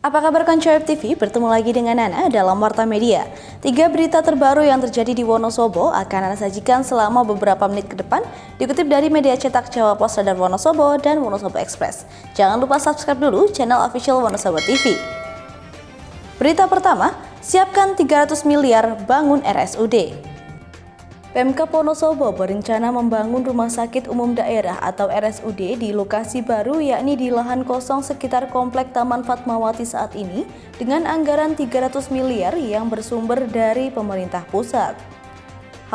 Apa kabar Konco TV? Bertemu lagi dengan Nana dalam Warta Media. 3 berita terbaru yang terjadi di Wonosobo akan Nana sajikan selama beberapa menit ke depan, dikutip dari media cetak Jawa Pos Radar Wonosobo dan Wonosobo Express. Jangan lupa subscribe dulu channel official Wonosobo TV. Berita pertama, siapkan 300 miliar bangun RSUD. Pemkab Wonosobo berencana membangun rumah sakit umum daerah atau RSUD di lokasi baru, yakni di lahan kosong sekitar Komplek Taman Fatmawati saat ini, dengan anggaran 300 miliar yang bersumber dari pemerintah pusat.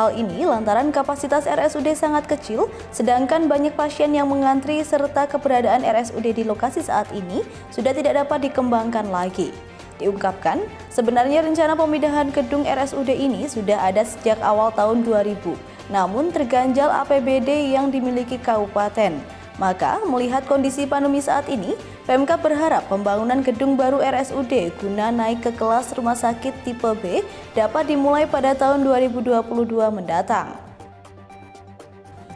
Hal ini lantaran kapasitas RSUD sangat kecil, sedangkan banyak pasien yang mengantri serta keberadaan RSUD di lokasi saat ini sudah tidak dapat dikembangkan lagi. Diungkapkan, sebenarnya rencana pemindahan gedung RSUD ini sudah ada sejak awal tahun 2000, namun terganjal APBD yang dimiliki kabupaten. Maka, melihat kondisi pandemi saat ini, Pemkab berharap pembangunan gedung baru RSUD guna naik ke kelas rumah sakit tipe B dapat dimulai pada tahun 2022 mendatang.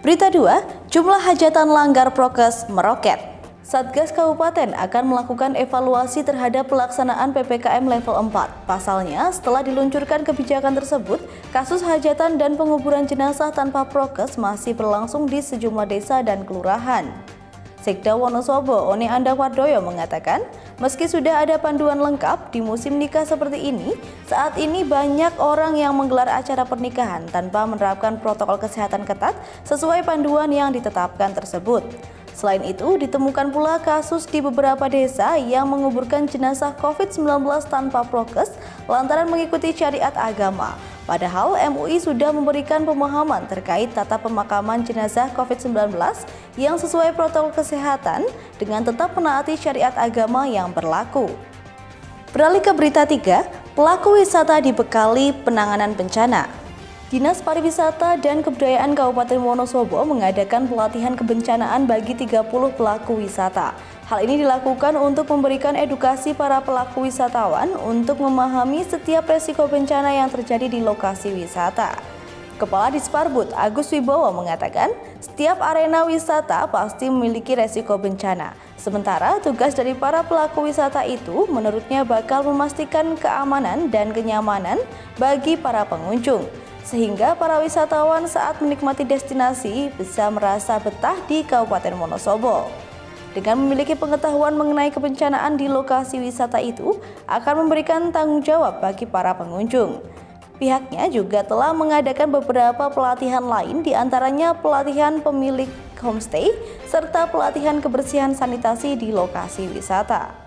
Berita 2, jumlah hajatan langgar prokes meroket. Satgas Kabupaten akan melakukan evaluasi terhadap pelaksanaan PPKM level 4. Pasalnya, setelah diluncurkan kebijakan tersebut, kasus hajatan dan penguburan jenazah tanpa prokes masih berlangsung di sejumlah desa dan kelurahan. Sekda Wonosobo, Oni Andawardoyo mengatakan, meski sudah ada panduan lengkap di musim nikah seperti ini, saat ini banyak orang yang menggelar acara pernikahan tanpa menerapkan protokol kesehatan ketat sesuai panduan yang ditetapkan tersebut. Selain itu, ditemukan pula kasus di beberapa desa yang menguburkan jenazah COVID-19 tanpa prokes lantaran mengikuti syariat agama. Padahal MUI sudah memberikan pemahaman terkait tata pemakaman jenazah COVID-19 yang sesuai protokol kesehatan dengan tetap menaati syariat agama yang berlaku. Beralih ke berita 3, pelaku wisata dibekali penanganan bencana. Dinas Pariwisata dan Kebudayaan Kabupaten Wonosobo mengadakan pelatihan kebencanaan bagi 30 pelaku wisata. Hal ini dilakukan untuk memberikan edukasi para pelaku wisatawan untuk memahami setiap resiko bencana yang terjadi di lokasi wisata. Kepala Disparbud Agus Wibowo mengatakan, setiap arena wisata pasti memiliki resiko bencana. Sementara tugas dari para pelaku wisata itu menurutnya bakal memastikan keamanan dan kenyamanan bagi para pengunjung, sehingga para wisatawan saat menikmati destinasi bisa merasa betah di Kabupaten Wonosobo. Dengan memiliki pengetahuan mengenai kebencanaan di lokasi wisata itu akan memberikan tanggung jawab bagi para pengunjung. Pihaknya juga telah mengadakan beberapa pelatihan lain, diantaranya pelatihan pemilik homestay serta pelatihan kebersihan sanitasi di lokasi wisata.